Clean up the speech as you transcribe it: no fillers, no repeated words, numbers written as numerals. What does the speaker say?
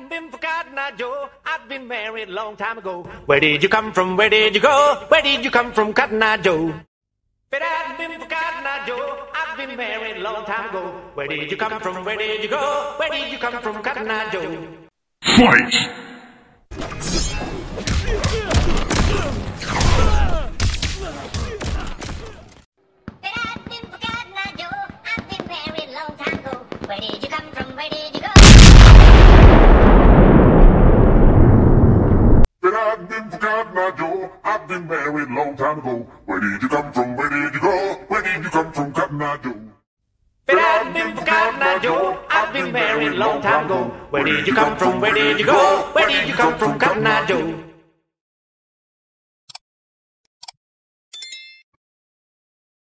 hadn't been forgotten, I Joe. I'd been married a long time ago. Where did you come from? Where did you go? Where did you come from, Cotton Eye Joe? But I'd been forgotten, I Joe. I'd been married a long time ago. Where did you come from? Where did you go? Where did you come from, Cotton Eye Joe? Fight! Where did you come from? Where did you go? But I've been forgotten, I Joe. I've been married a long time ago. Where did you come from? Where did you go? Where did you come from, Cotton Eye Joe? But I've been forgotten, I Joe. I've been married a long time ago. Where did you come from? Where did you go? Where did you come from, Cotton Eye Joe?